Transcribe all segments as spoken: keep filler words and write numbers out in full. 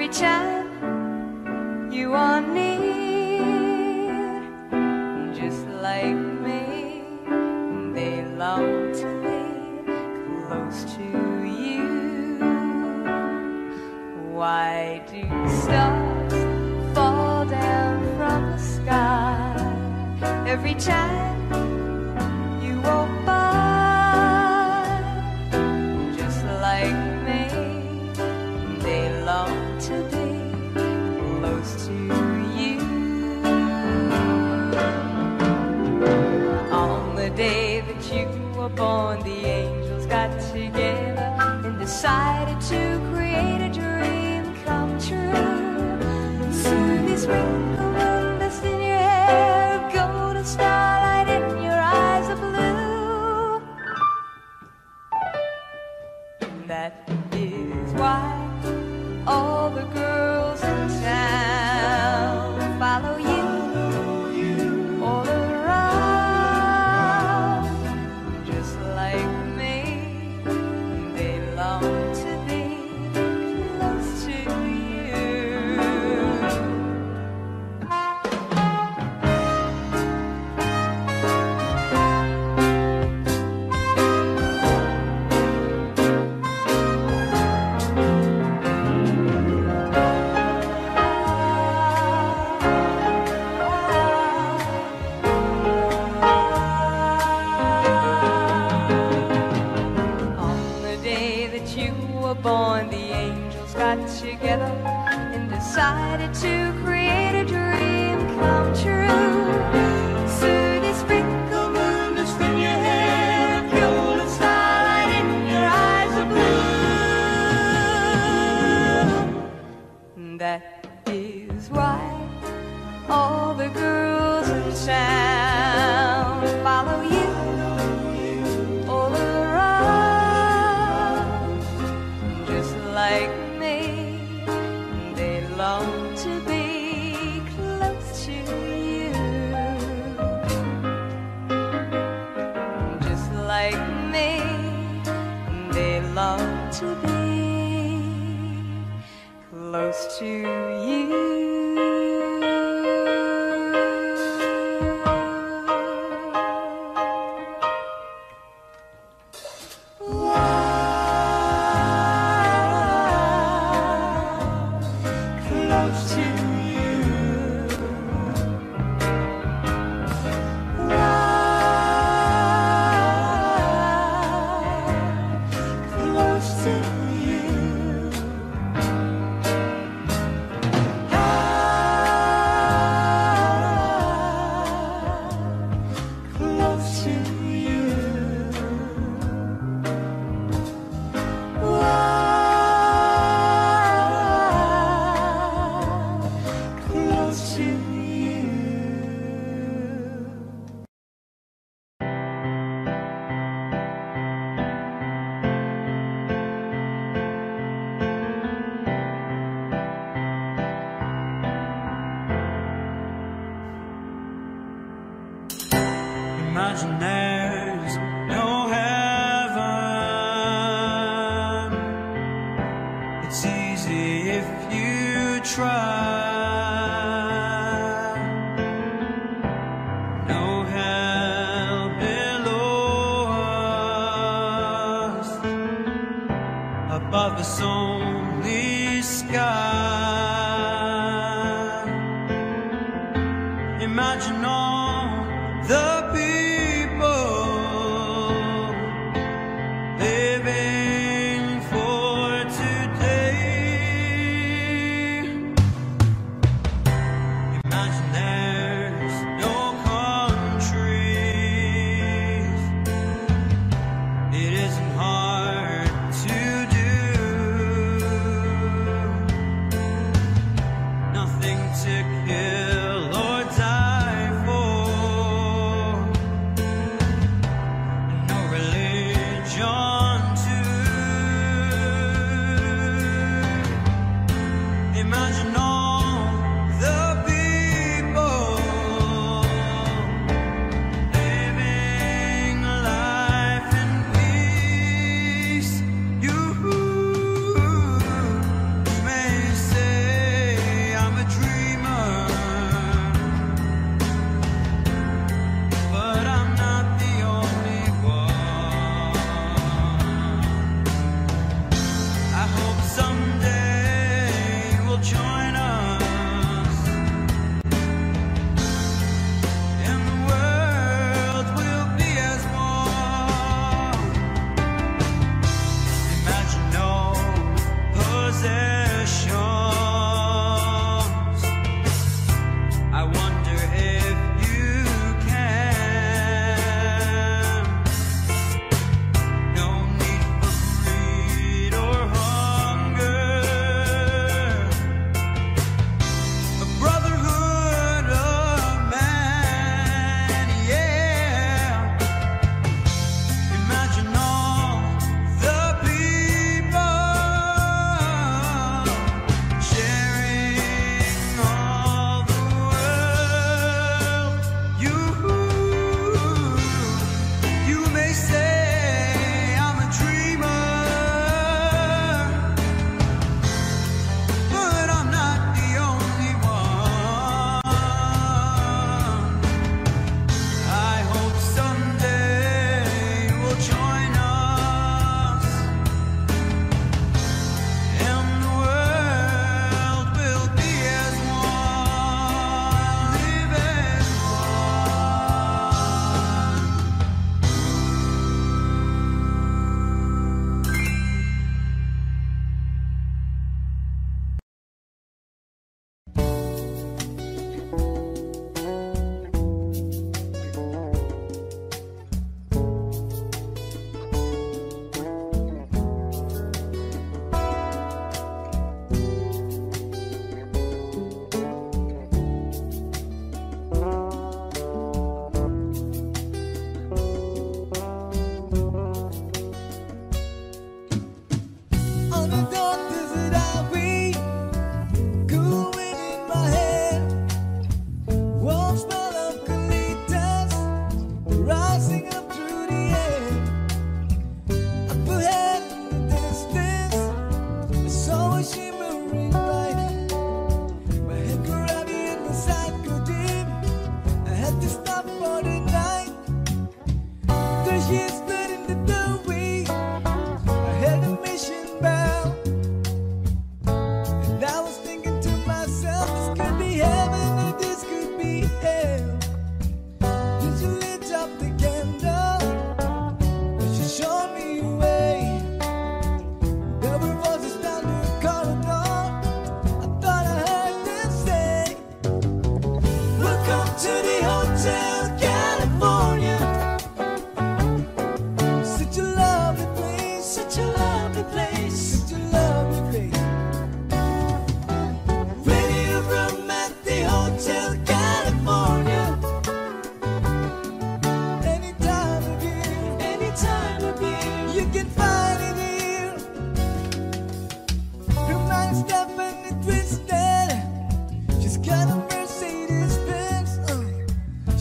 every time you are near. Just like me, they long to be close to you. Why do stars fall down from the sky every time? Born, the angels got together and decided to create a dream come true. And soon these wrinkle dust in your hair, of golden starlight in your eyes of blue. And that is why all the girls in town follow you. Born, the angels got together and decided to create a dream come true. Soon a sprinkle moon dust in your hair, golden starlight in your eyes of blue. That is why all the girls in town follow you. Like me, they long to be close to you. Just like me, they long to be close to you. Imagine there's no heaven. It's easy if you try. No hell below us, above us only sky. Imagine all the people to kill or die for.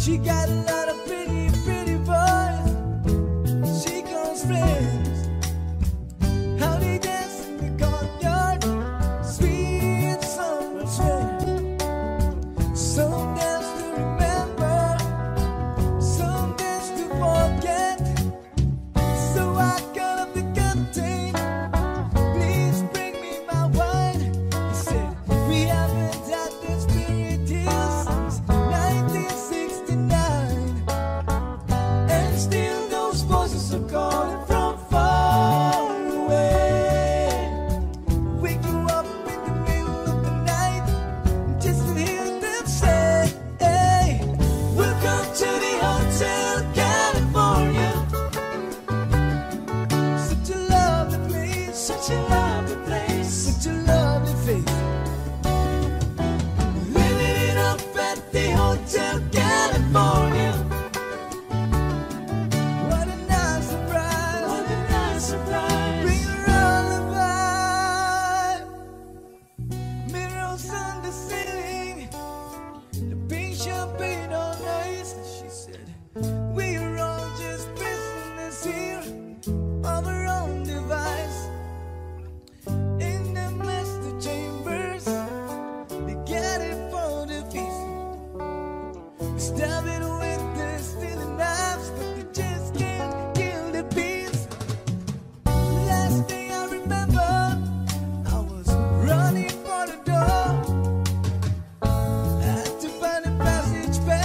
She got a lot of pretty, pretty boys. She calls friends. How they dance in the courtyard, sweet summer's rain. Some dance to remember, some dance to forget. So I call up the captain, please bring me my wine. He said, we haven't had this spirit deal since nineteen sixty-nine, and still those voices are calling from far away. Wake you up in the middle of the night just to hear them say, hey, welcome to the Hotel California. Such a lovely place, such a lovely place, such a lovely face. Living it up at the Hotel California. What a nice surprise, what a nice surprise. Bring her all the vibe. Mirrors on the ceiling, the pink champagne on ice. She said, we are all just prisoners here of our own device. In the master chambers, they get it for the feast. Stab it with the stealing knives, but they just can't kill the beast. The last thing I remember, I was running for the door. I had to find a passage back.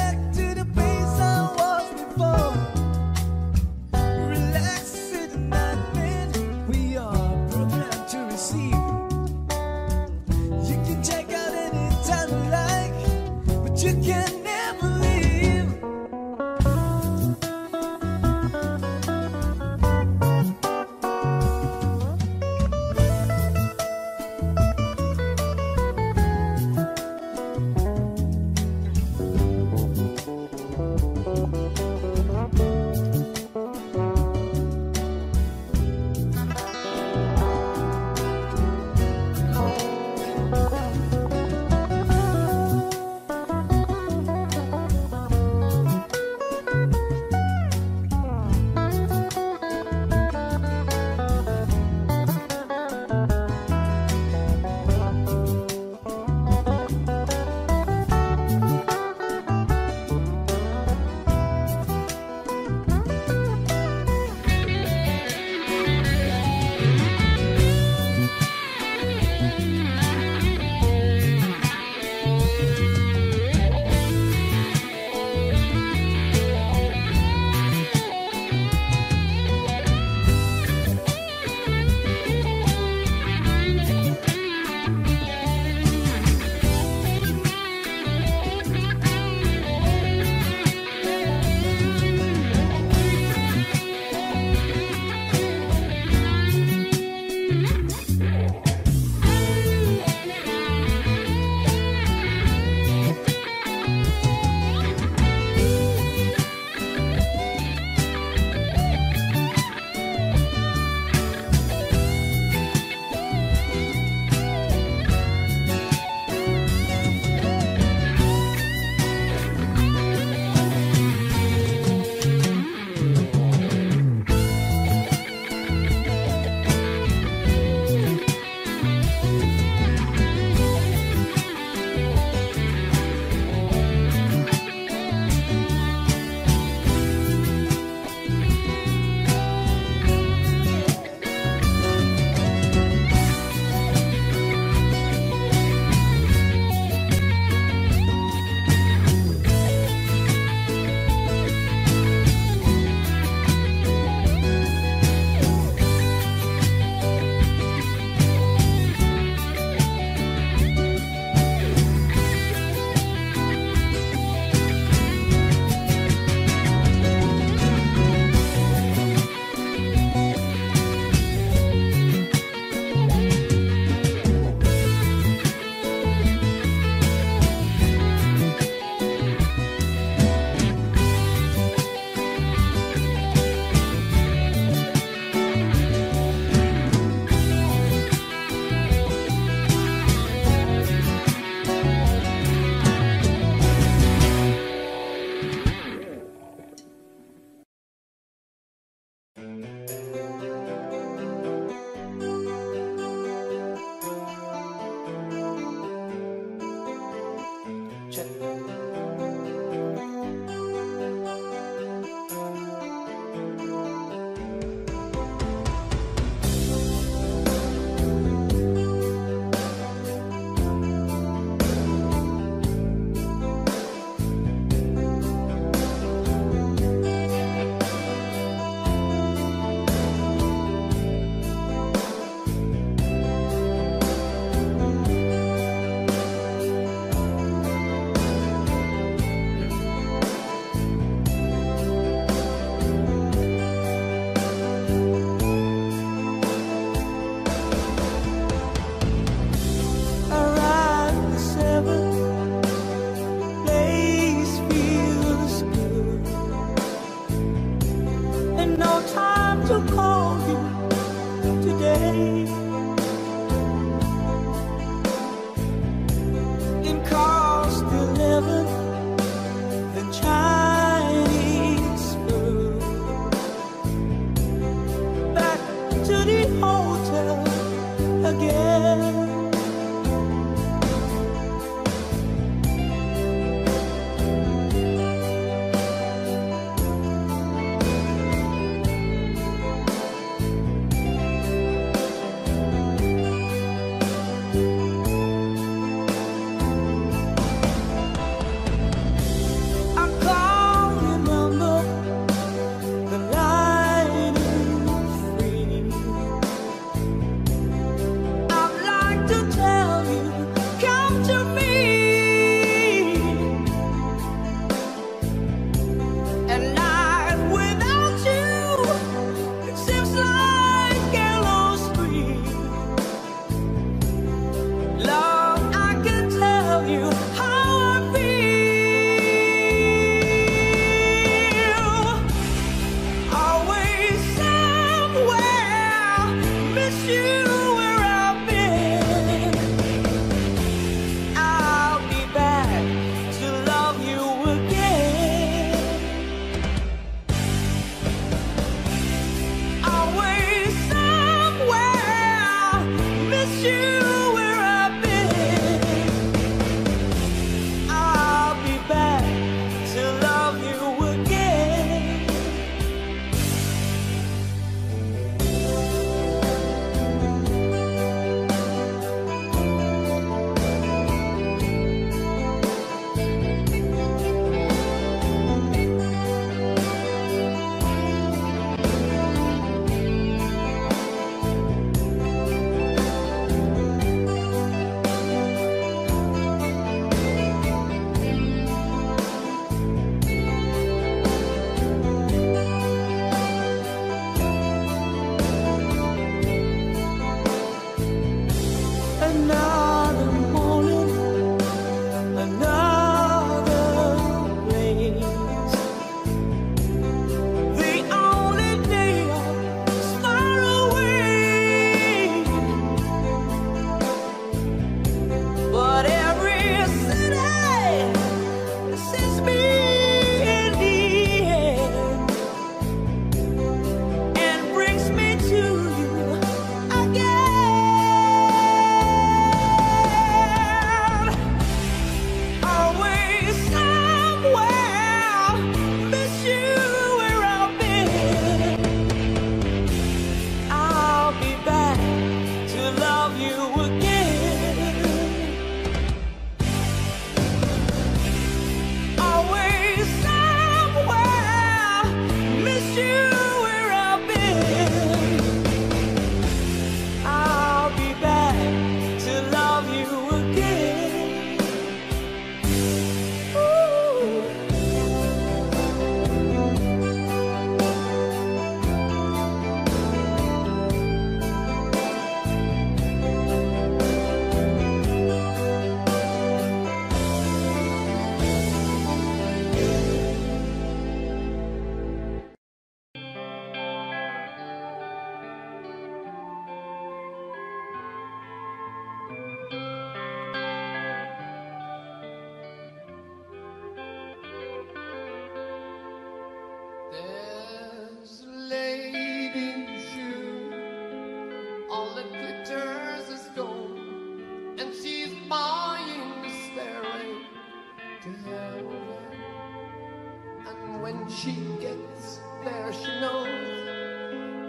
And when she gets there, she knows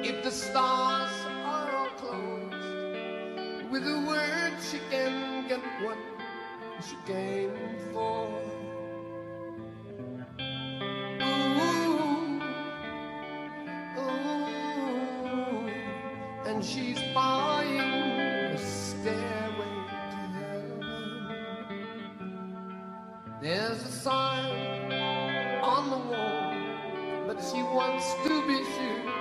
if the stars are all closed, with a word she can get what she came for. Ooh, ooh, and she's buying a stairway to heaven. There's a sign on the wall, but she wants to be sure,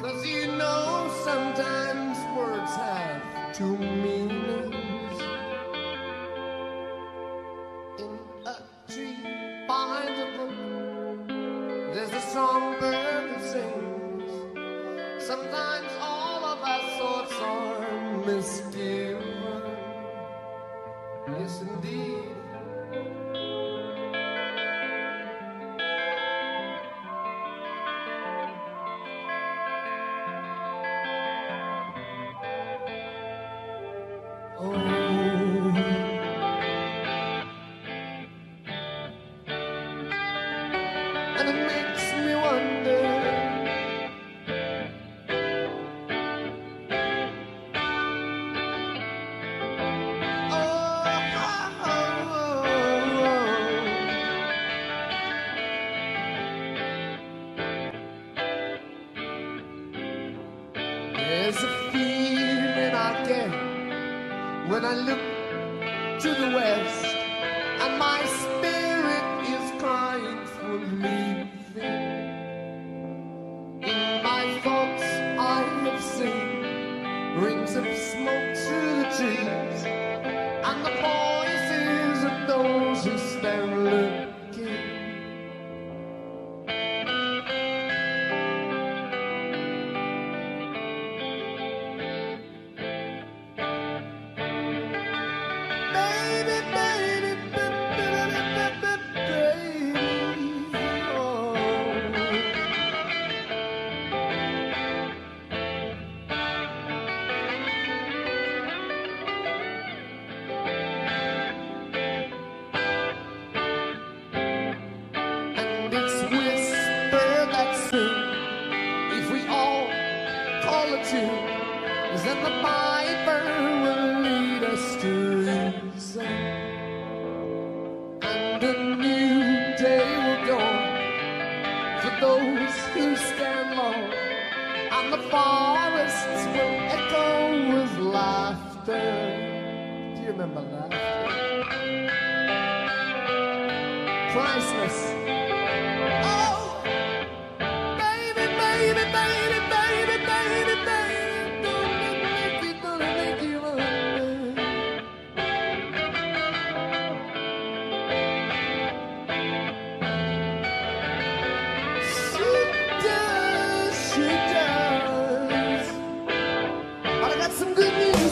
'cause you know sometimes words have two meanings. In a tree behind a brook, there's a songbird that sings. Sometimes all of our thoughts are misgiven. Yes, indeed. And it makes me wonder, oh, oh, oh, oh. There's a feeling I get when I look to the west, and my spirit is crying for me. Rings of smoke through the trees, and the voices of those who stand looking. Baby, baby, baby, baby, baby, baby, oh. If we all call it tune, then the piper will lead us to reason, and a new day will dawn for those who stand long, and the forests will echo with laughter. Do you remember laughter? Priceless.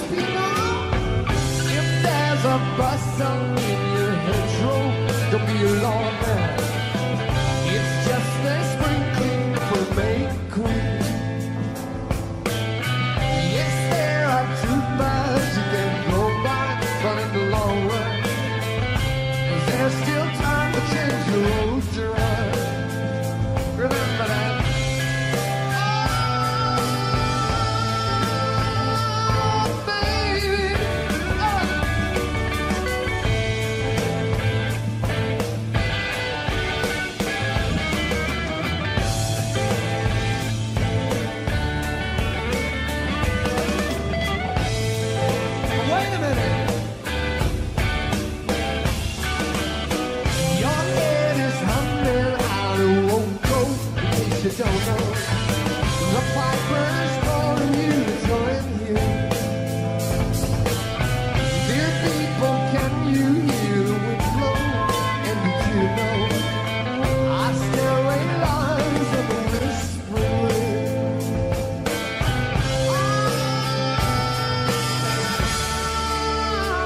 If there's a bustle in your hedgerow, don't be alarmed now. It's just a sprinkling for May Queen. Yes, there are troopers you can go by, but in the long run, there's still time to change your old dress. Remember that. Don't know. The piper's calling you to join you. Dear people, can you hear the wind blow? And did you know our stairway lies in the whispering? Oh, oh, oh, oh.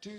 to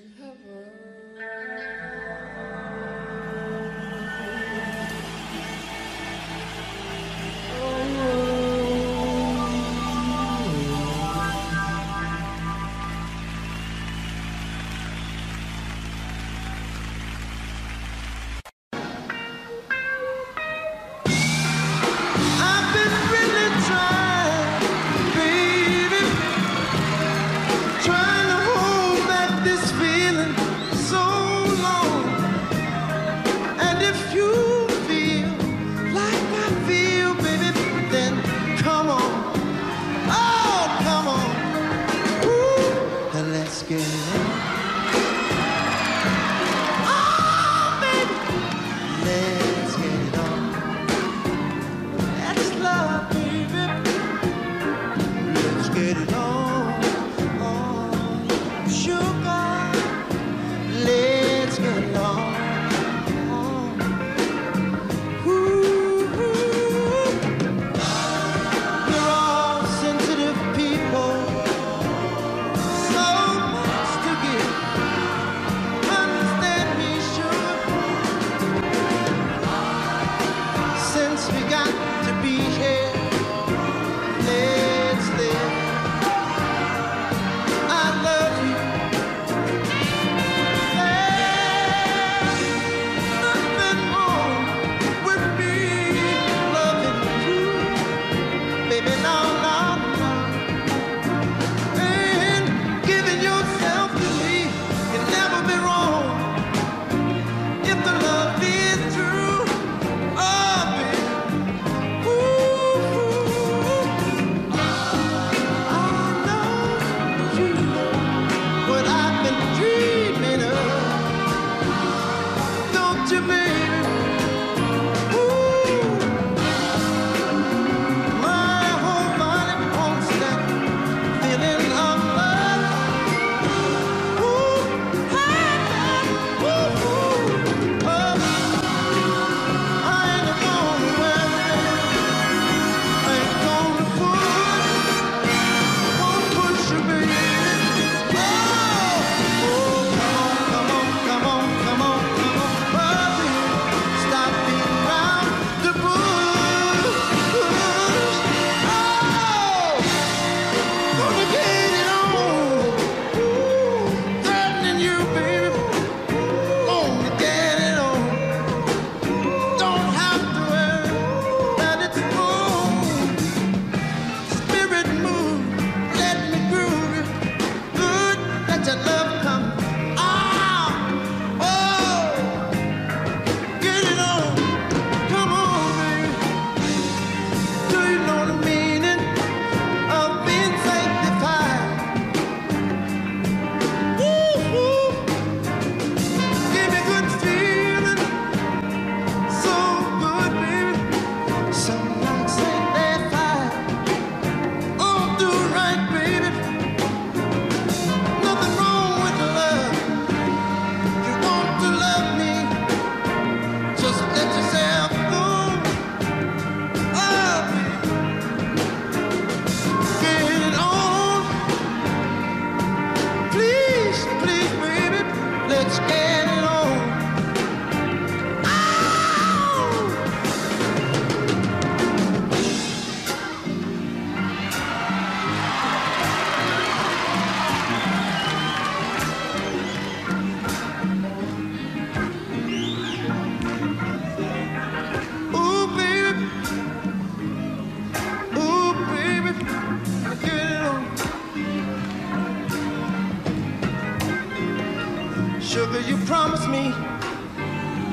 sugar, you promised me.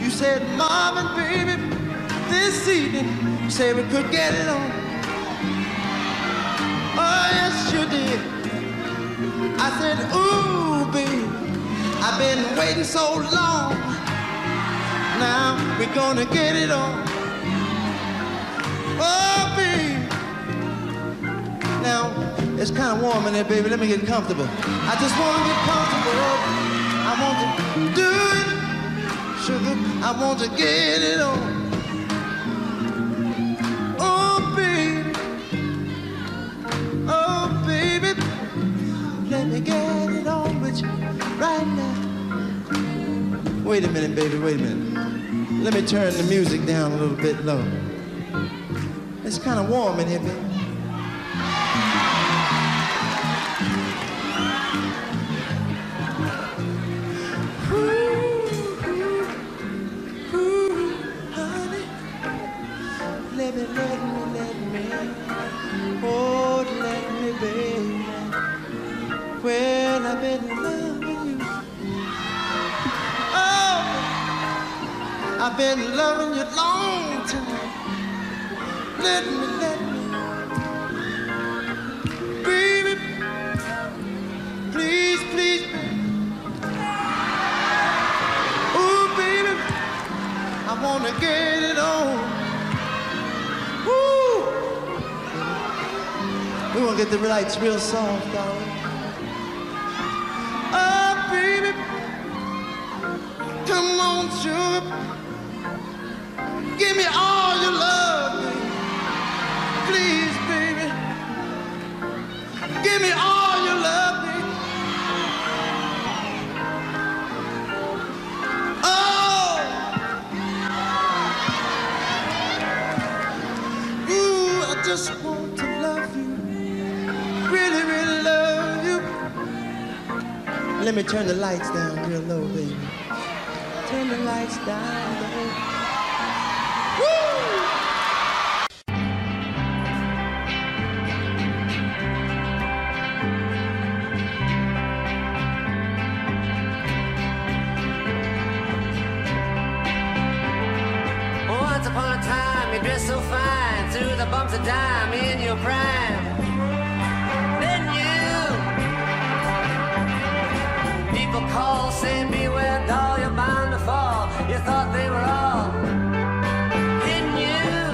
You said, Marvin, baby, this evening, you said we could get it on. Oh, yes, you did. I said, ooh, baby, I've been waiting so long. Now we're gonna get it on. Oh, baby. Now, it's kind of warm in there, baby. Let me get comfortable. I just want to get comfortable. I want to do it, sugar, I want to get it on. Oh, baby, oh, baby, let me get it on with you right now. wait a minute, baby, wait a minute. Let me turn the music down a little bit low. It's kind of warm in here, baby. Ooh, ooh, honey, let me, let me, let me, oh, let me, baby. Well, I've been in love with you. Oh, I've been loving you long tonight. Let me, let me, baby, please, please, baby. Ooh, baby, I wanna get it on. Ooh, we wanna get the lights real soft, darling. Oh, baby, come on, sugar, give me all your love. Please, baby, give me all your love, baby. Oh, ooh, I just want to love you, really, really love you. Let me turn the lights down real low, baby. Turn the lights down, baby. So fine, through the bumps of dime in your prime. Then you, people call, saying beware, doll, you're bound to fall. You thought they were all in you.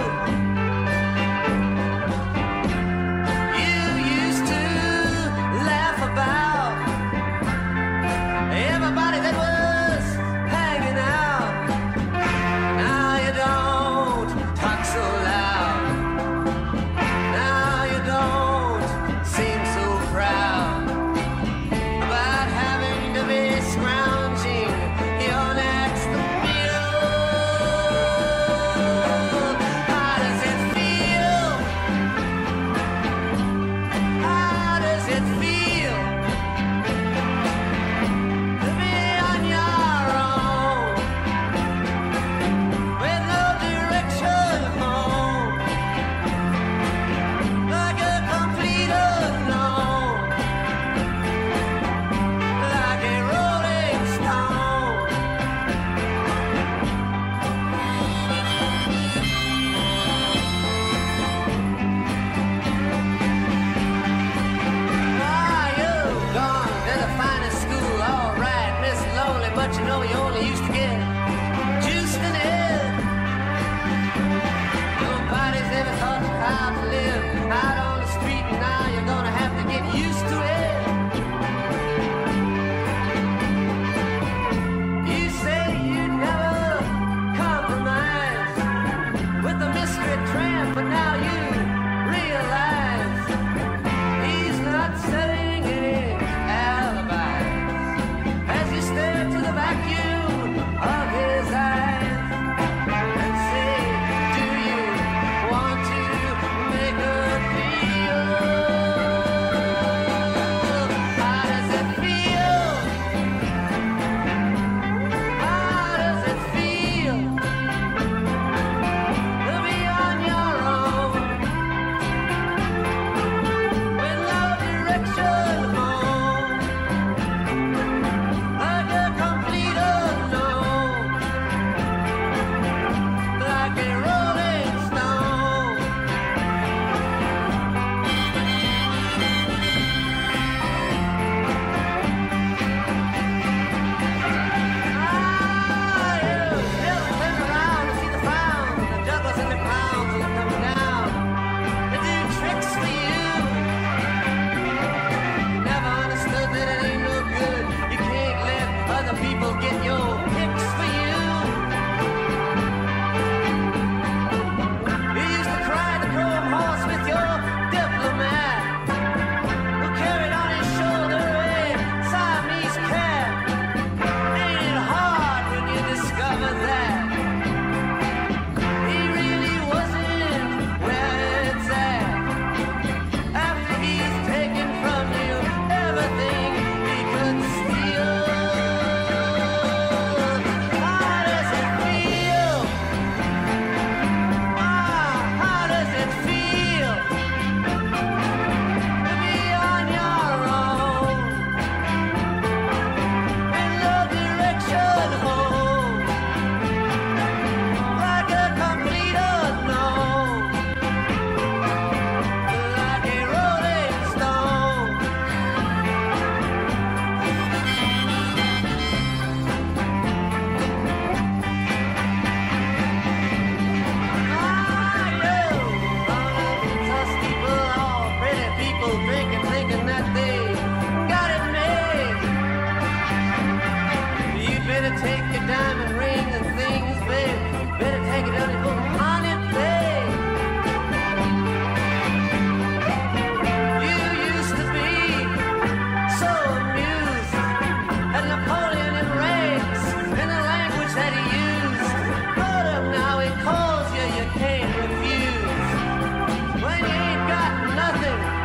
You used to laugh about everybody that was hanging out. Now you don't. Seem so proud about having to be scrounging.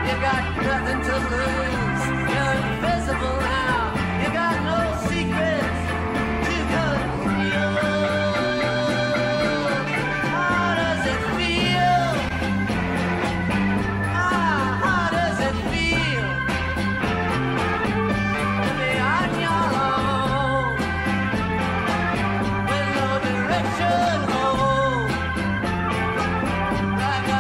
you got nothing to lose. You're invisible now, you got no secrets to conceal. How does it feel? Ah, how does it feel to be on your own with no direction home, like a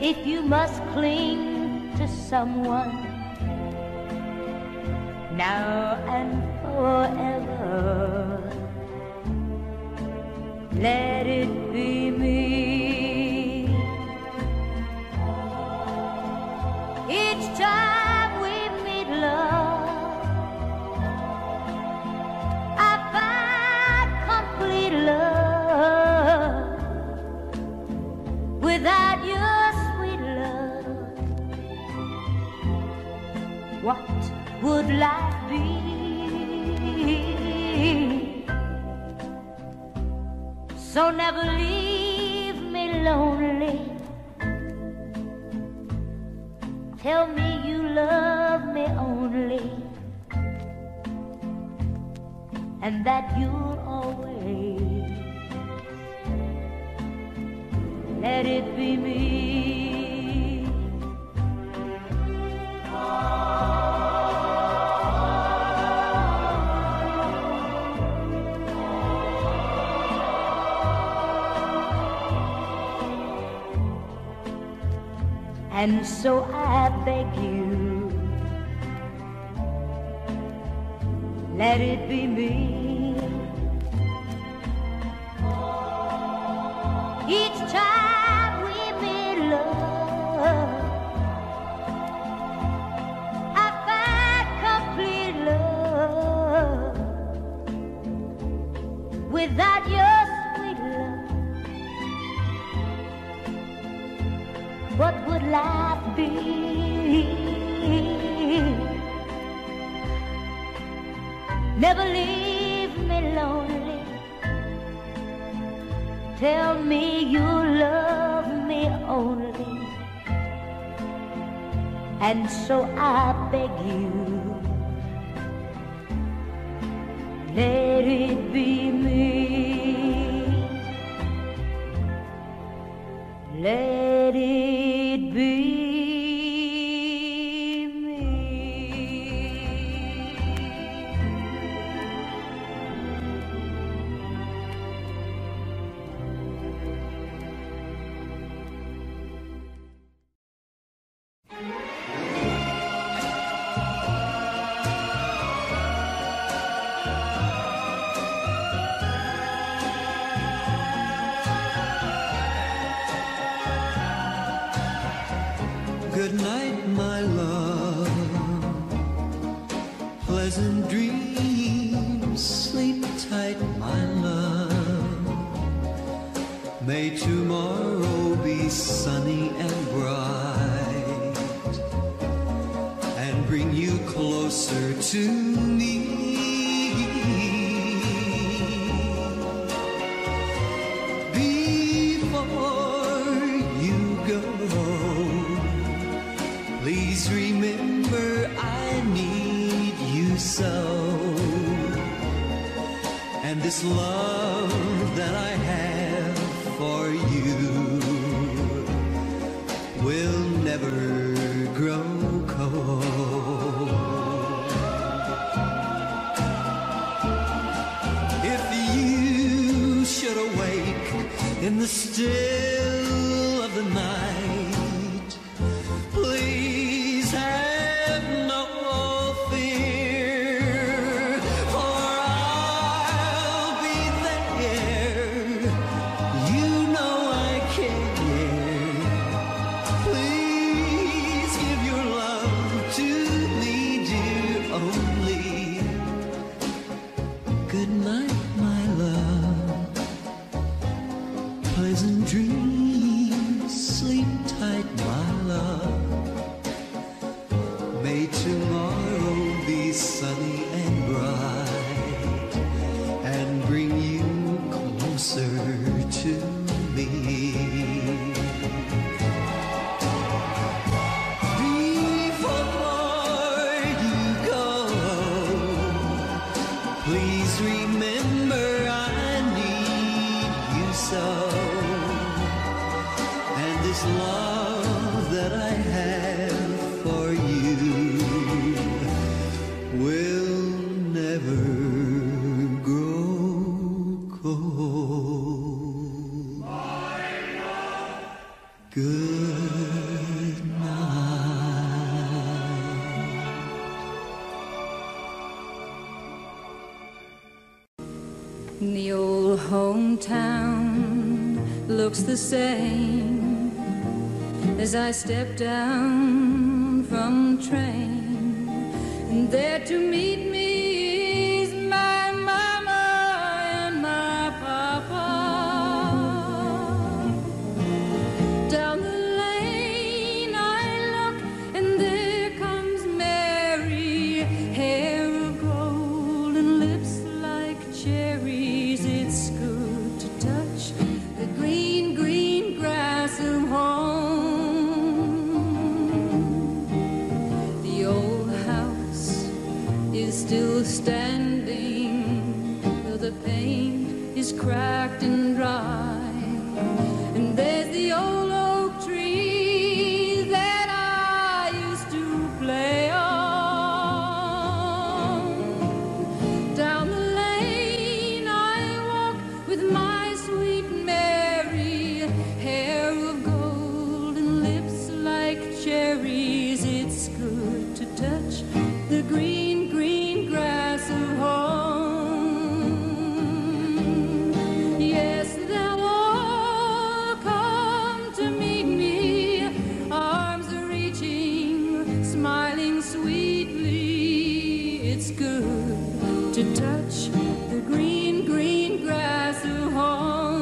If you must cling to someone now and forever, let it be me. Each time we meet, love, I find complete love. Without your sweet love, what would life be? So never leave me lonely. Tell me you love me only, and that you'll always let it be me. And so I beg you, let it be me. Each time we meet, love, I find complete love. Without your sweet love, what would life be? Never leave me lonely. Tell me you love me only, and so I beg you, let it be me. Let it be. Good night, my love. Pleasant dreams. Sleep tight, my love. May tomorrow be sunny and bright, and bring you closer to me. Please remember I need you so, and this love that I have for you will never grow cold. If you should awake in the still of the night, good. The old hometown looks the same as I step down from the train, and there to meet me is my mama and my papa. Down the lane I look, and there comes Mary, hair of gold and lips like cherries. Still standing, though the paint is cracked and dry, and there's the old oak tree that I used to play on. Down the lane I walk with my sweet Mary, hair of gold and lips like cherries. It's good to touch the green sweetly. It's good to touch the green, green grass of home.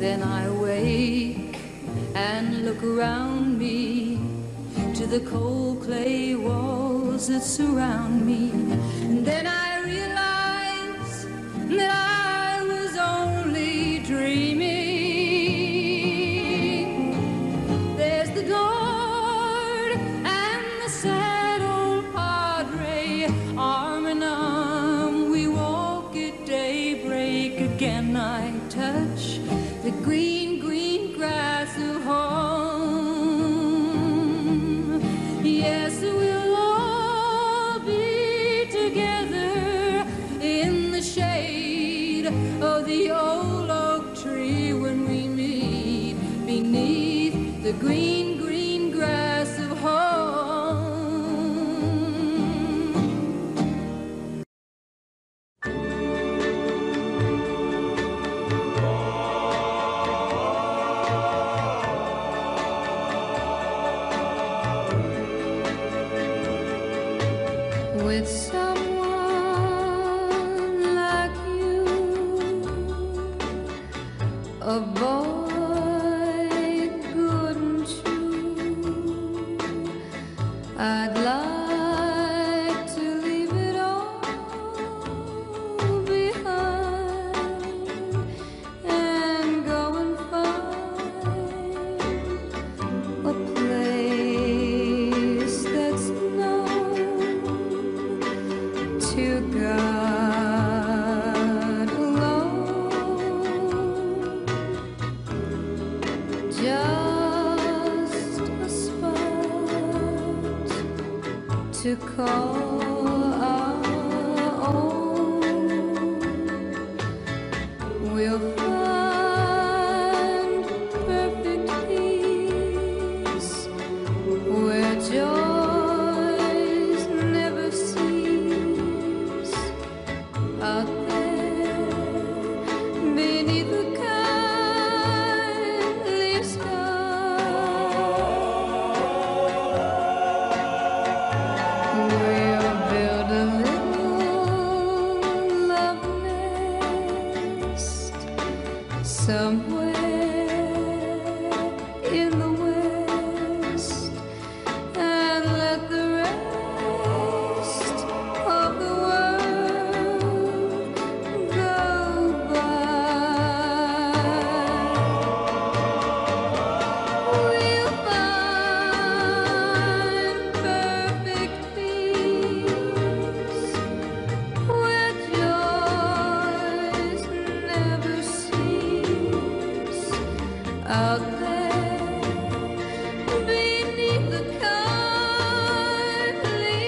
Then I wait and look around me to the cold clay walls that surround me, and then I realize that I was only dreaming. There's the Lord and the sad old Padre, arm in arm we walk at daybreak. Again I touch the green, green grass of home. Yes, we'll all be together in the shade of the old oak tree when we meet beneath the green, green grass of home. With someone like you, a boy couldn't you? I'd like to leave it all behind and go and find a place that's known to God alone, just a spot to call our own. We'll find perfect peace where joy somewhere in the west, and let the rest of the world go by. We'll find perfect peace where joys never cease. Out there, beneath the kindly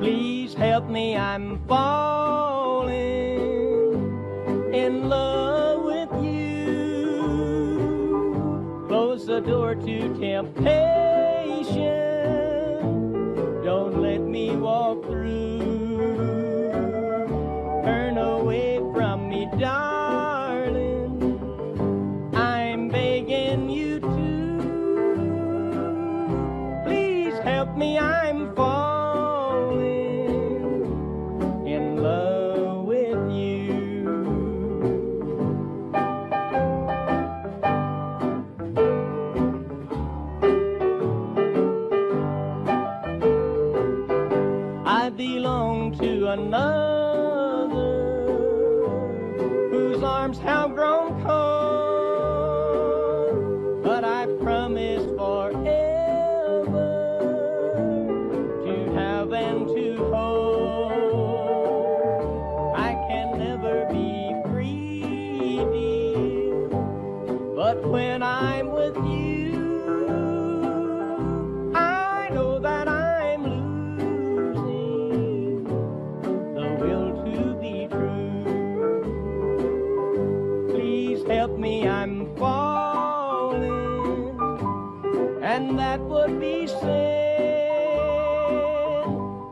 Please help me, I'm falling in love with you. Close the door to temptation, don't let me walk through. Turn away from me, darling, I'm begging you to. Please help me, I'm falling to another whose arms have grown cold, but I promise forever to have and to hold. I can never be greedy, but when I'm with you, help me, I'm falling, and that would be sin.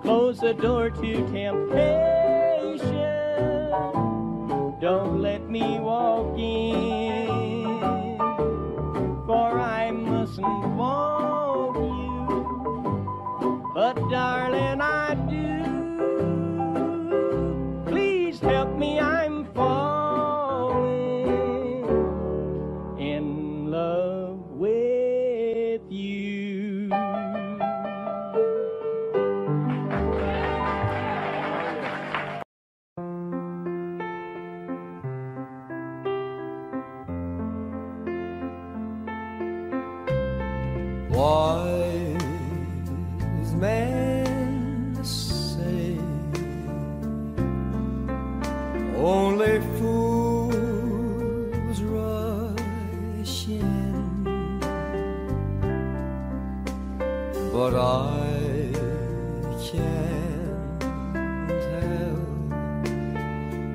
Close the door to temptation, don't let me walk in, for I mustn't want you, but darling I do. Please help me, I'm falling with you. Wise men say only fools rush in, but I can't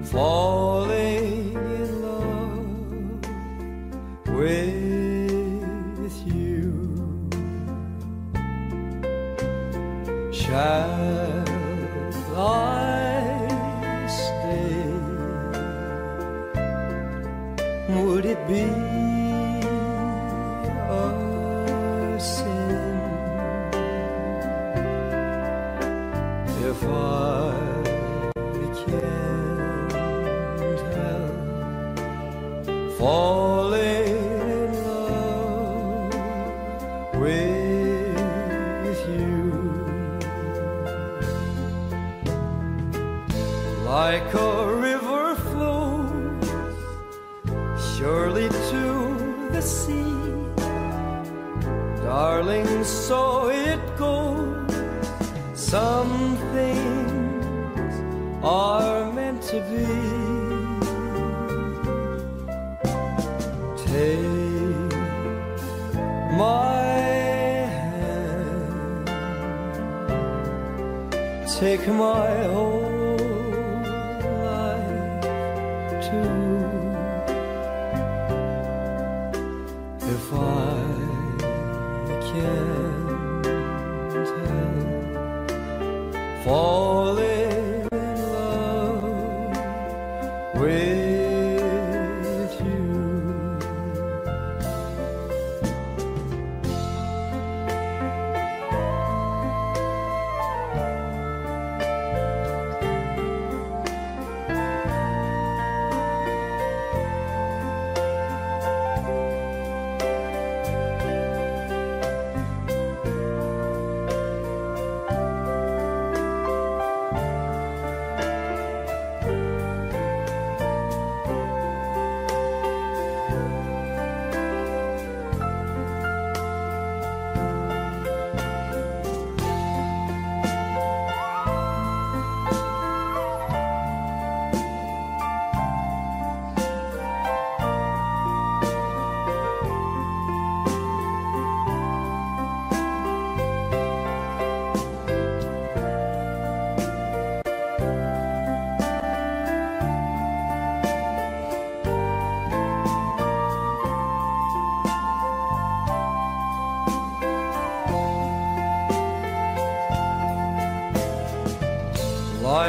help falling in love with you. Shall I stay? Would it be a sin if I can't help falling in love with you? Like a river flows surely to the sea, darling, so it goes. Some things are meant to be. Take my hand, take my whole life too, if I can't help falling in love with you.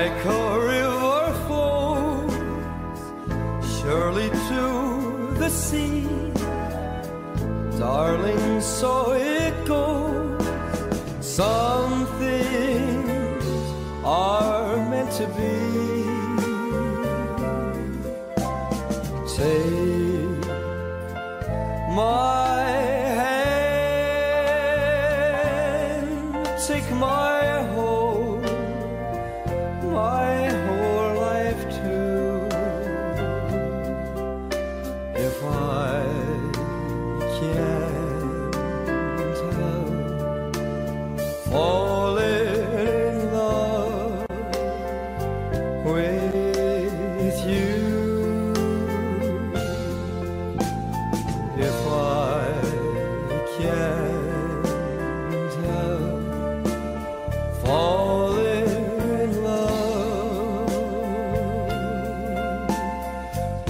like a river flows surely to the sea, darling, so it goes. Some things are meant to be. Take my hand, take my whole, my whole life too, if I can. Falling in love with you, if I can't help falling in love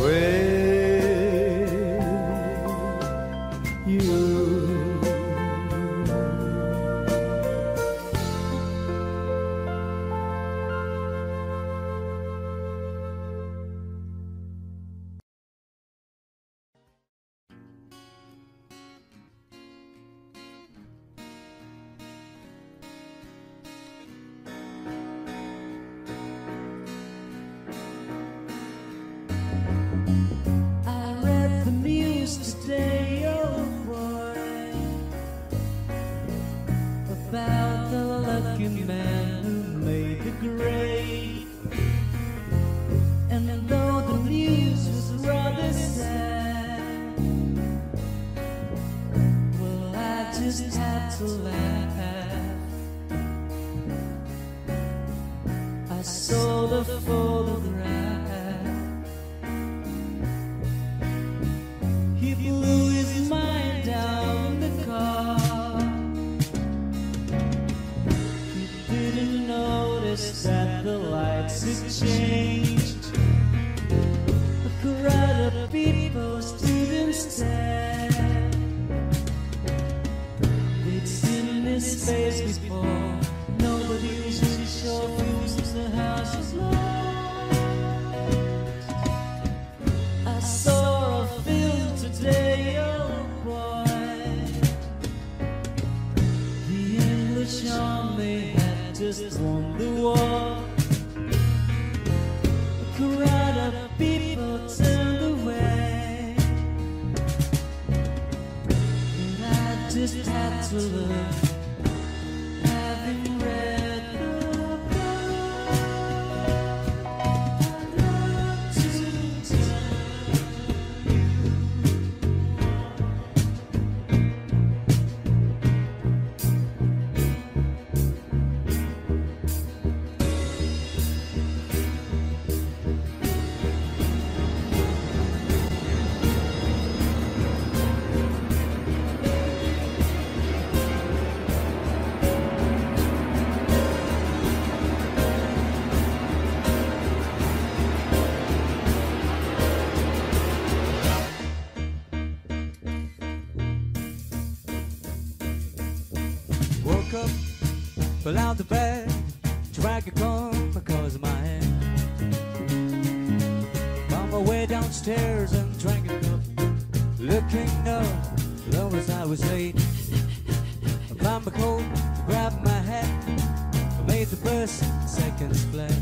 with you. Pull out the bed, drag a comb across my head. On my way downstairs and drank a cup, looking up, low as I was late. I found my coat, grabbed my hat, I made the first seconds flat.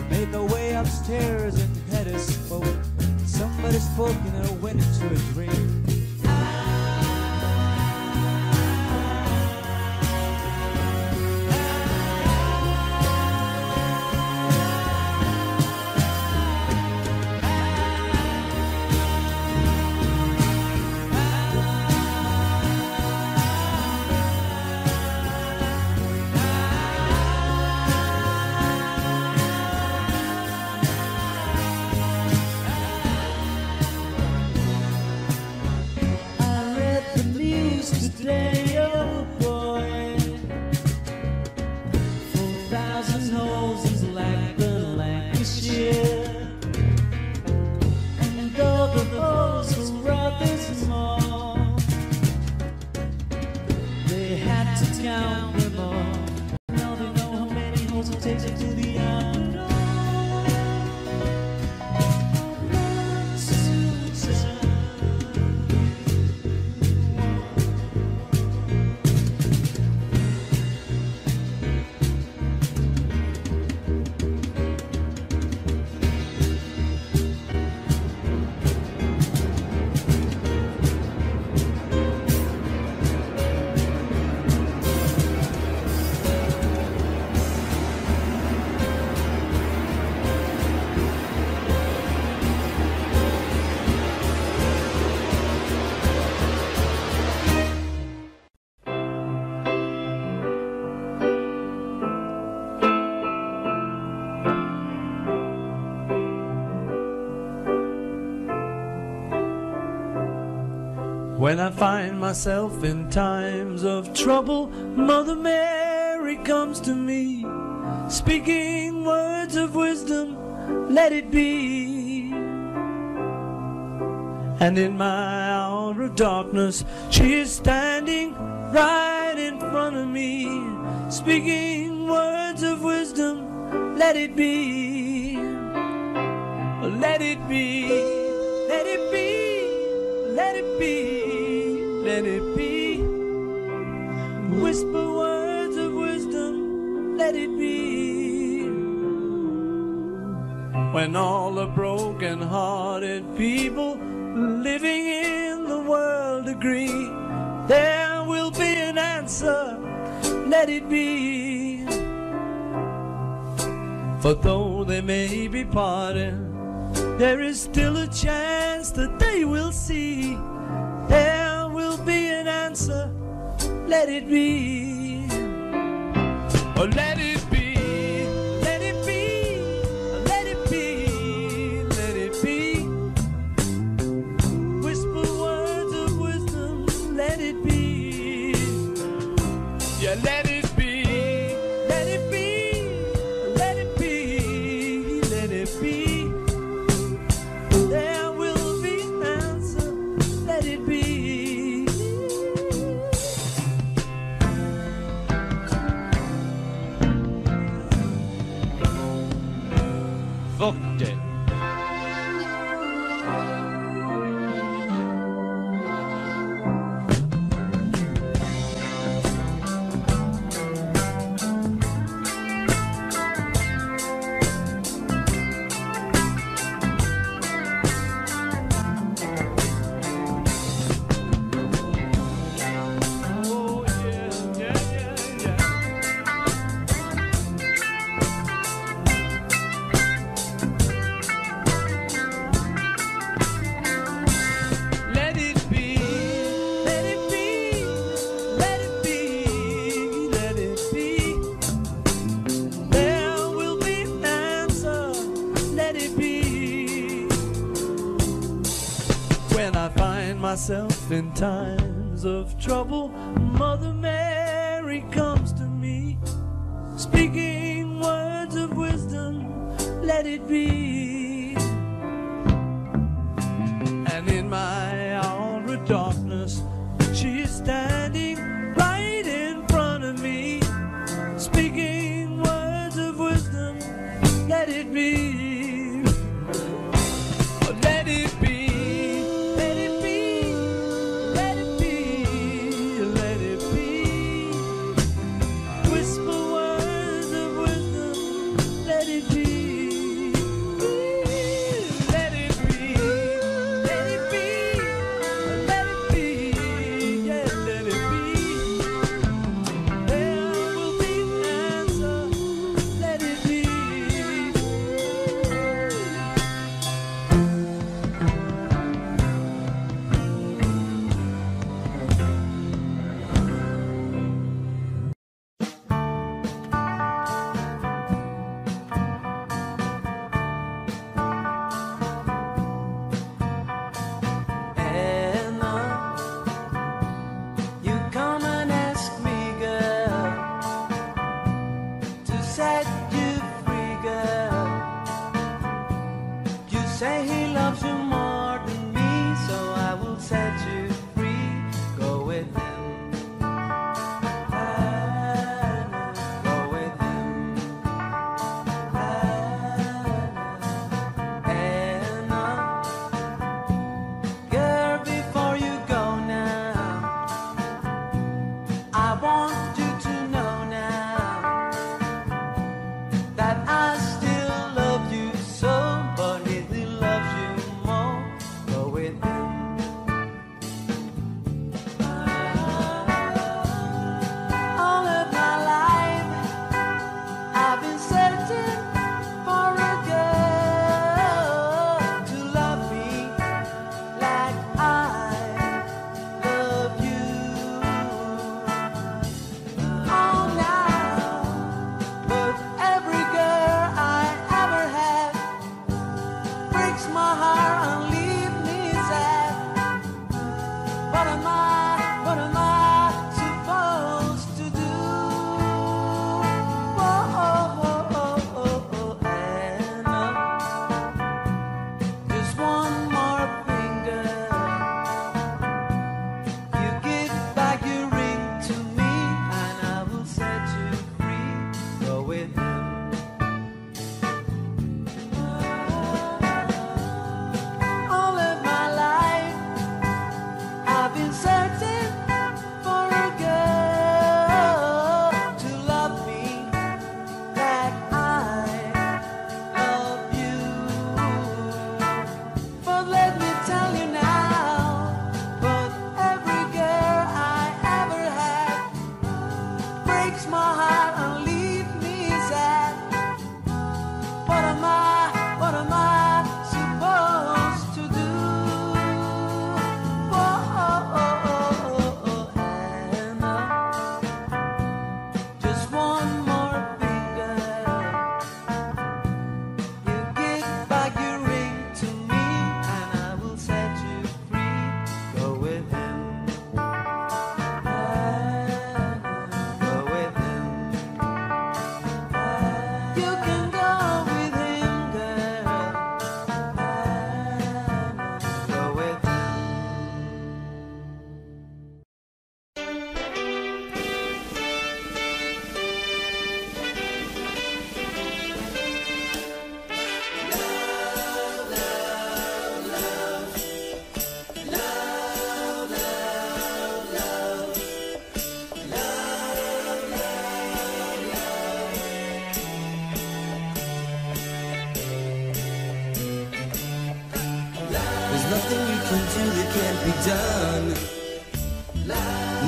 I made my way upstairs and had a smoke. Somebody spoke and I went into a dream. They had to count them all. Now they know how many When I find myself in times of trouble, Mother Mary comes to me, speaking words of wisdom, let it be. And in my hour of darkness, she is standing right in front of me, speaking words of wisdom, let it be. Let it be, let it be, let it be, let it be. Whisper words of wisdom, let it be. When all the broken-hearted people living in the world agree, there will be an answer, let it be. For though they may be parted, there is still a chance that they will see. There will be an answer, let it be. Oh, let it be, let it be, let it be, let it be. Whisper words of wisdom, let it be. Yeah, let it be. Fucked it. When I find myself in times of trouble, Mother Mary comes to me, speaking words of wisdom, let it be. And in my hour of darkness, she is standing right in front of me, speaking words of wisdom, let it be. Let it be, let it be, let it be,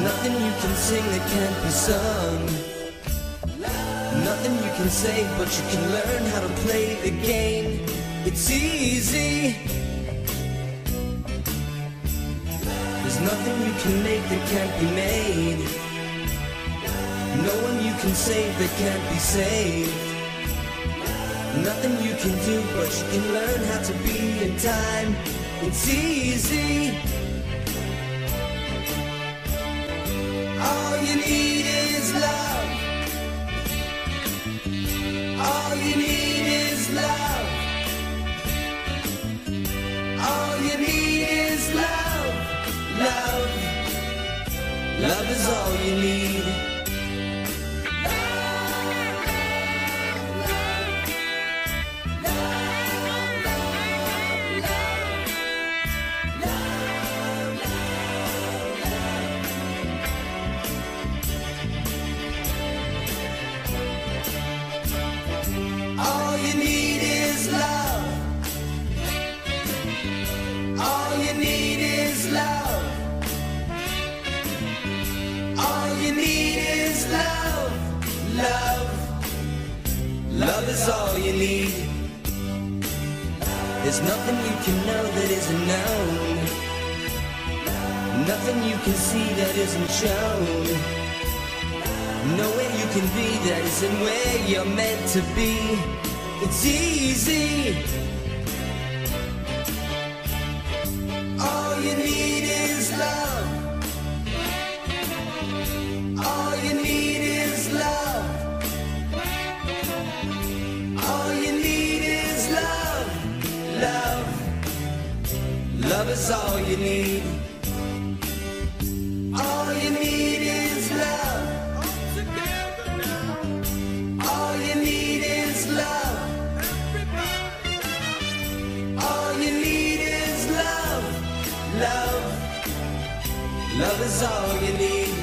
Nothing you can sing that can't be sung. Nothing you can say, but you can learn how to play the game. It's easy. There's nothing you can make that can't be made. No one you can save that can't be saved. Nothing you can do, but you can learn how to be in time. It's easy. All you need is love. All you need is love. All you need is love. Love. Love is all you need. Is all you need. There's nothing you can know that isn't known. Nothing you can see that isn't shown. Nowhere you can be that isn't where you're meant to be. It's easy. All you need is love. All you need is love. Love is all you need. All you need is love. All you need is love. All you need is love. Love. Love is all you need.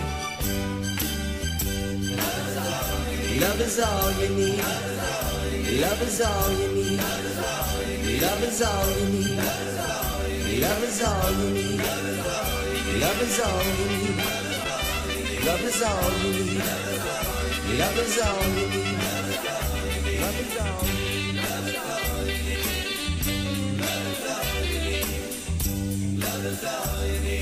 Love is all you need. Love is all you need. Love is all you need. Love is all you need. Love is all you need. Love is all you need. Love is all you need. Love is all you need. Love is all you need. Love is all you need. Love is all you need. Love is all you need. Love is all you need. Love is all you need.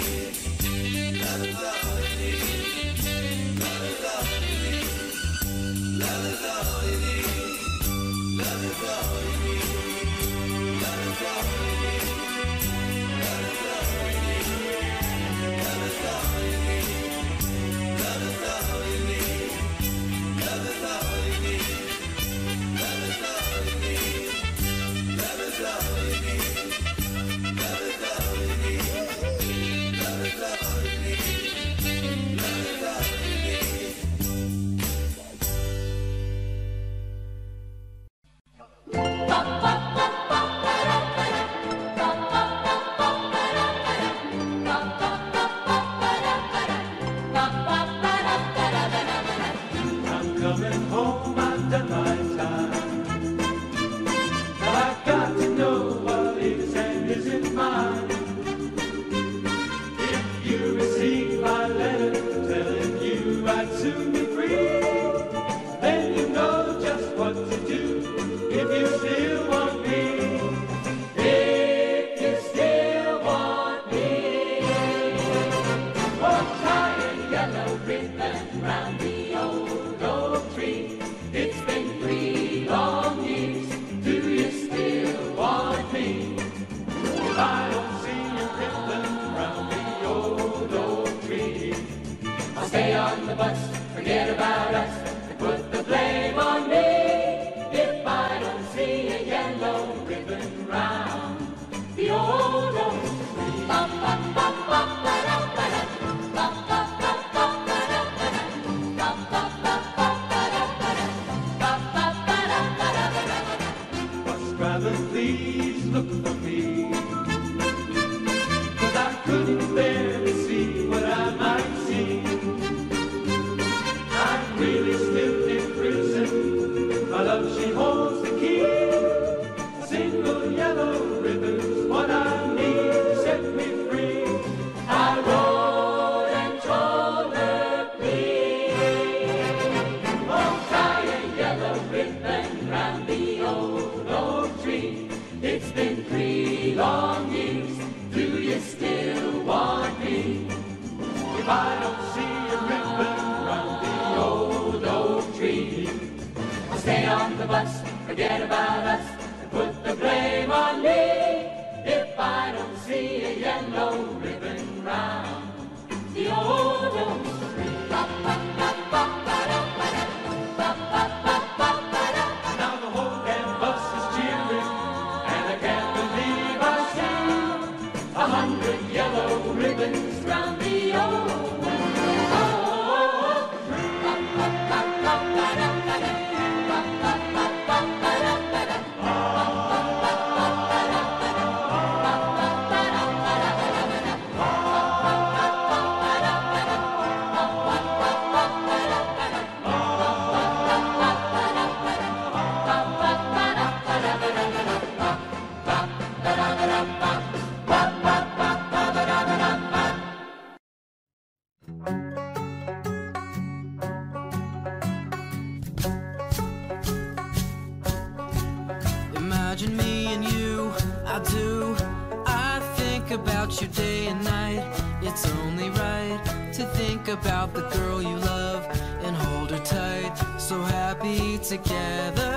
Really still in prison. the bus, forget about us, and put the blame on me if I don't see a yellow ribbon round the old oak tree. Now the whole damn bus is cheering, and I can't believe I see a hundred yellow ribbons round the old oak tree. Imagine me and you, I do. I think about you day and night. It's only right to think about the girl you love and hold her tight. So happy together.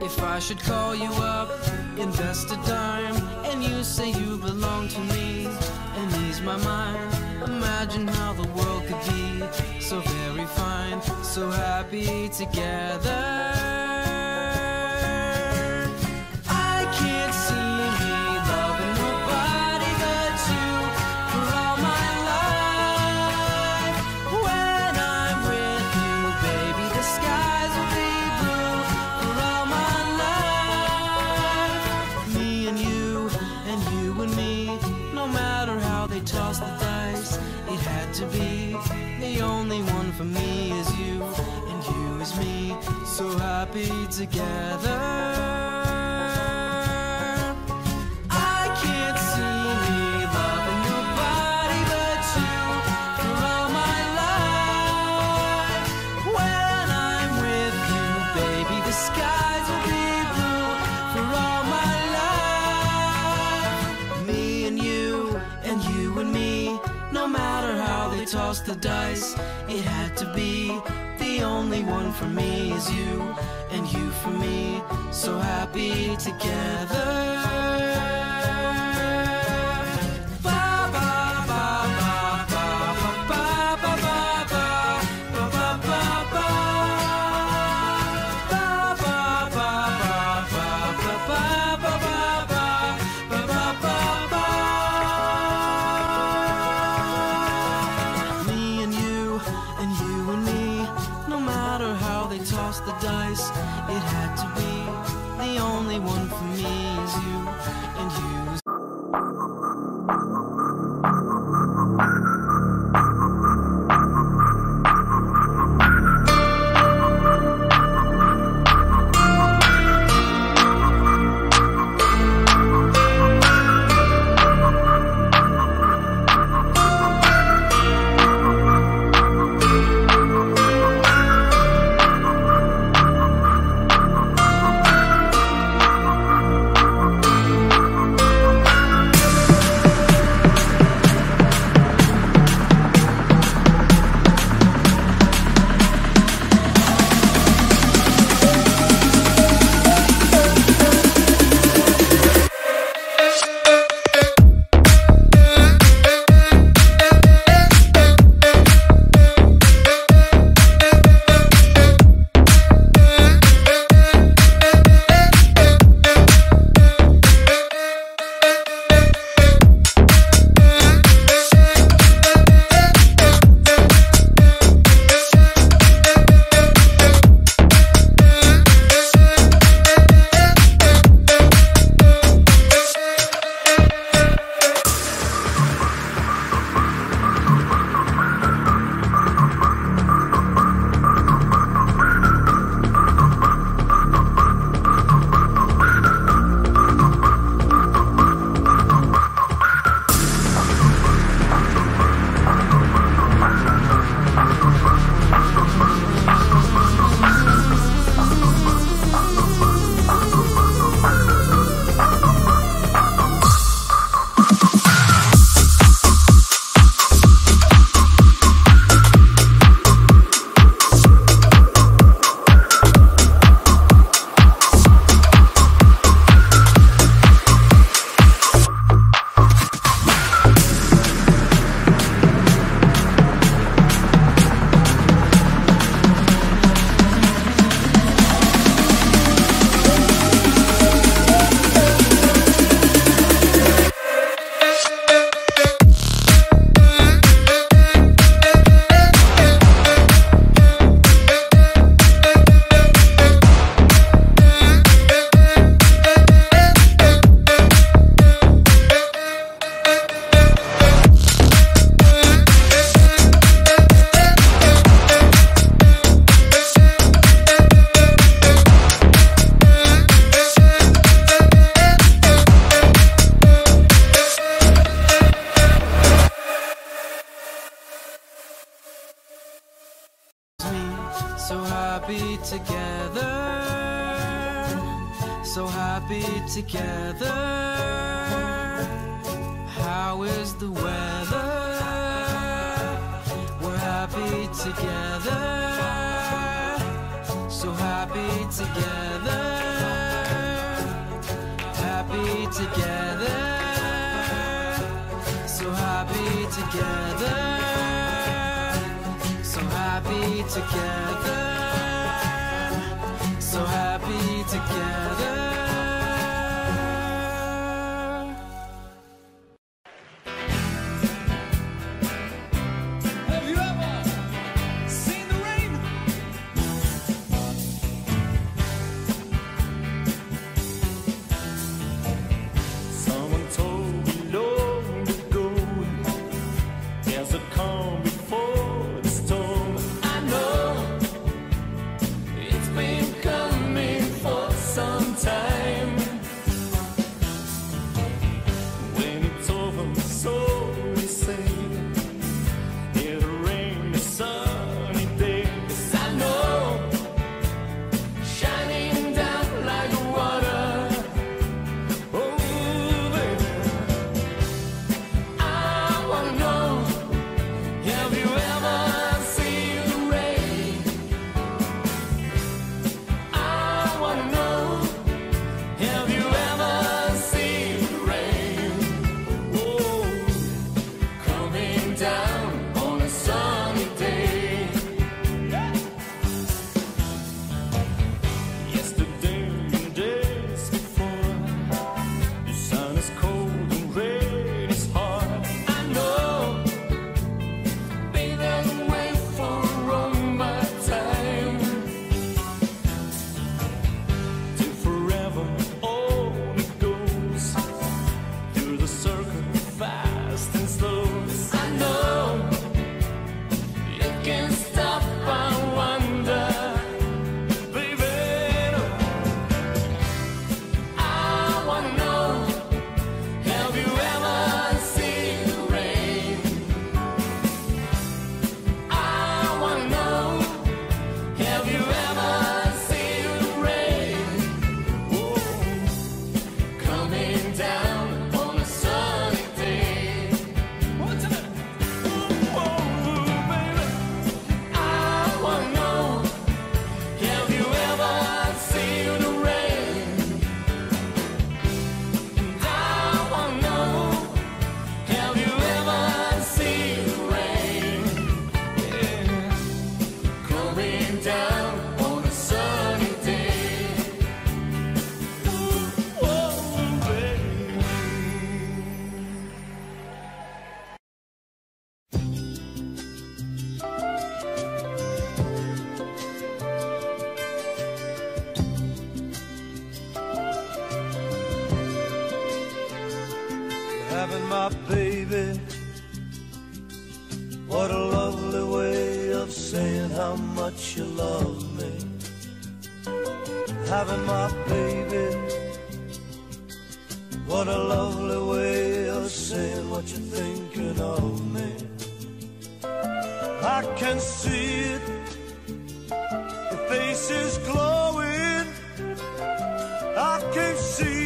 If I should call you up, invest a dime, and you say you belong to me and ease my mind, imagine how the world could be so very fine, so happy together. I can't see me loving nobody but you for all my life. When I'm with you, baby, the skies will be blue for all my life. Me and you, and you and me, no matter how they toss the dice, it had to be. The only one for me is you, and you is me, so happy together. I can't see me loving nobody but you for all my life. When I'm with you, baby, the skies will be blue for all my life. Me and you, and you and me, no matter how they toss the dice, it had to be. The only one for me is you, and you for me, so happy together. The dice, it had to be. The only one for me is you, and you. So happy together, so happy together. How is the weather? We're happy together, so happy together, happy together, so happy together, so happy together, so happy together. Have you ever seen the rain? Someone told me long ago, there's a calm before the storm. I know it's been coming for some time. When it's over, so we say, it'll rain a sunny day. 'Cause I know, shining down like water. Oh baby, I wanna know, have you ever seen the rain? I wanna know, have you ever seen the rain? Oh, coming down on a sunny day. Yesterday and days before, the sun is cold and rain is hard. I know, been that way for all my time. To forever, all it goes through the circle, fast and slow. 'Cause I know, it can't stop. I wonder, baby. I wanna know, have you ever seen the rain? I wanna know, have you ever seen the rain? Oh, coming down on a sunny day. Oh, baby. I wanna know, have you ever seen the rain? I wanna know, have you ever seen the rain? Yeah. Coming down on a sunny day. Oh, baby. Having my baby, what a lovely way of saying how much you love me. Having my baby, what a lovely way of saying what you're thinking of me. I can see it, your face is glowing. I can see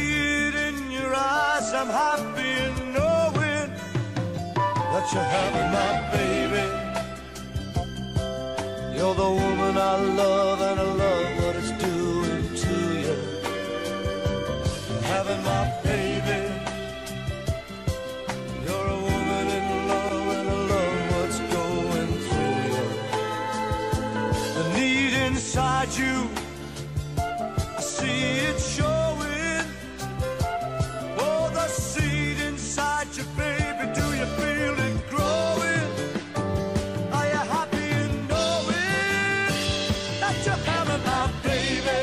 it in your eyes. I'm happy in knowing that you're having my baby. You're the woman I love, and I love what it's doing to you. Having my baby, you're a woman in love, and I love what's going through you. The need inside you, I see it showing. Oh, the seed inside you, baby, do you feel it growing? Are you happy in knowing that you're having my baby?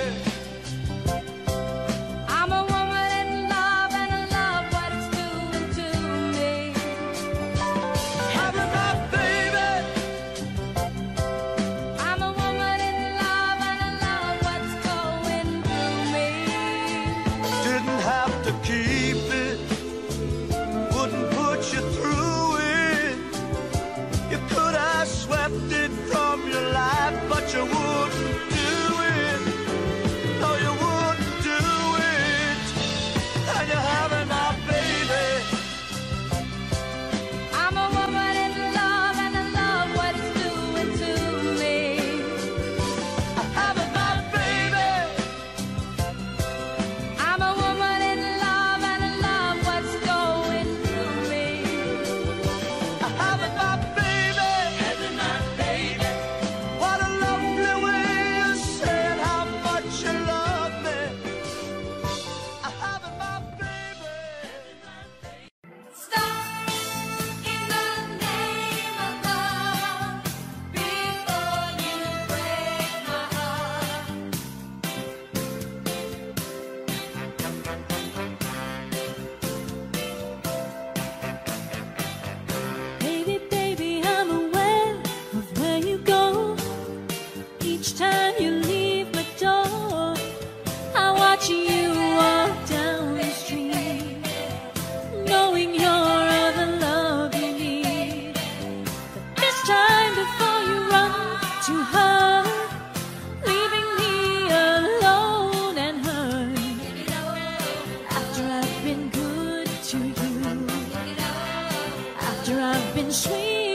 I'm a woman in love, and I love what it's doing to me. Having my baby, I'm a woman in love, and I love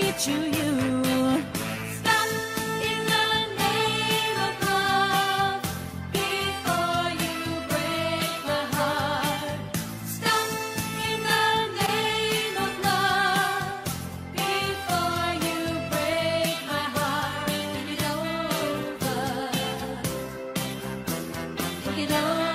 free to you. Stop in the name of love before you break my heart. Stop in the name of love before you break my heart. Take it over. Take it over.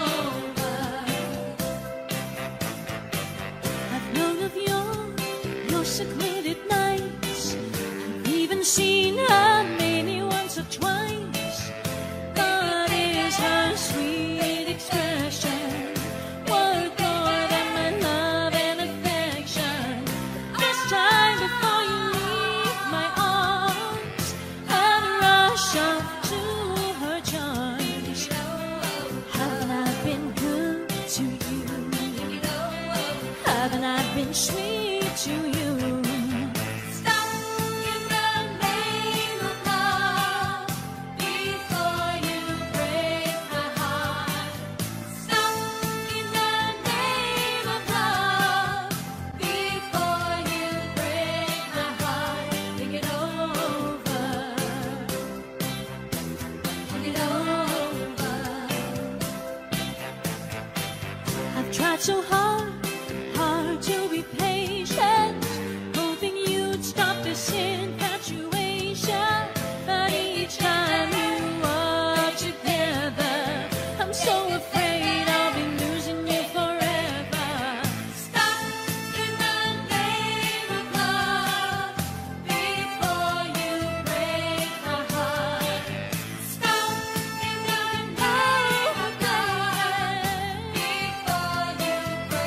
Secluded nights, I've even seen her maybe once or twice. God is her sweet expression, worth more than my love and affection. This time before you leave my arms, I'd rush off to her charms. Haven't I been good to you? Haven't I been sweet to you? Tried so hard, hard to be patient, hoping you'd stop this infatuation. But each time you are together, I'm so afraid I'll be losing you forever. Stop in the name of love before you break my heart. Stop in the name of love. Before you break my heart.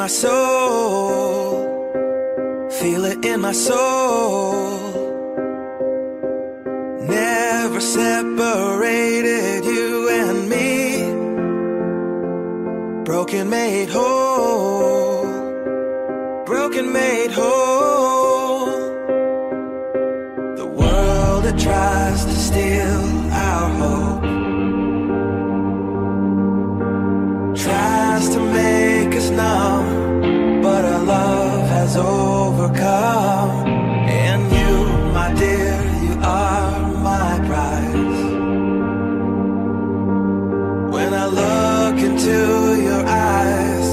my soul, feel it in my soul. Never separated, you and me, broken made whole, broken made whole. The world that tries to steal our hope, tries to make us numb, but our love has overcome. And you, my dear, you are my prize. When I look into your eyes,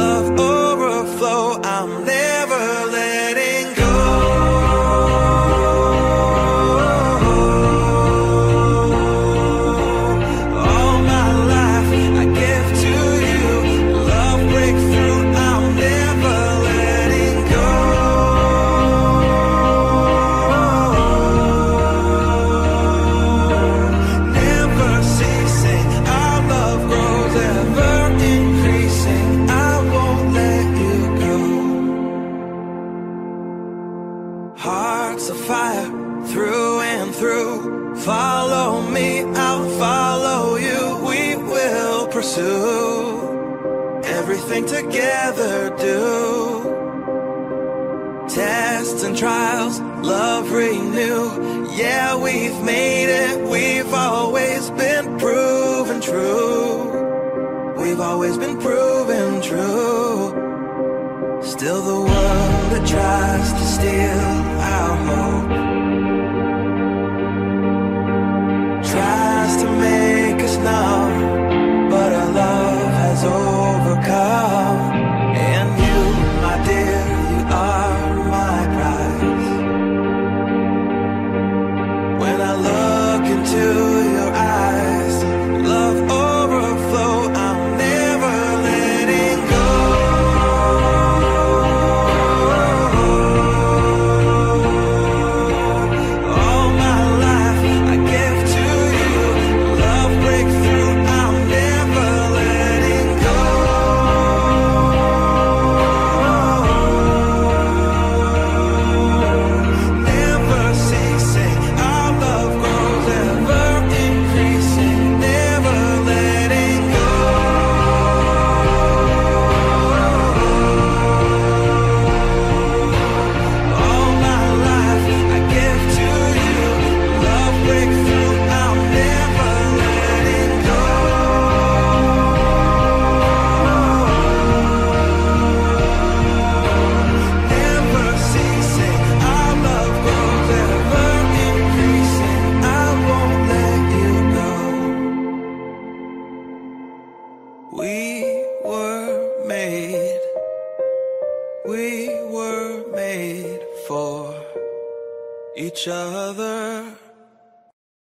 love overflow, I'm never letting go. All my life I give to you, love breakthrough, I'm never letting go. Never ceasing, our love grows, ever increasing, I won't let you go. Hearts of fire, through and through, follow me, I'll follow you, we will pursue everything together do. Tests and trials, love renew, yeah, we've made it, we've always been proven true, we've always been proven true. Still the world that tries to steal our hope, tries to make us numb, but our love has overcome. And you, my dear, you are my prize. When I look into your eyes, love overflow, I'm never letting go. All my life I give to you, love breakthrough, I'm never letting go. Never ceasing, our love grows, ever increasing, never letting go. All my life I give to you, love breakthrough, I'm never letting go. Never ceasing, our love grows, ever increasing, I won't let you go. We were made, we were made for each other.